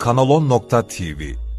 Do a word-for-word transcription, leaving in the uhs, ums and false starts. kanalon nokta tv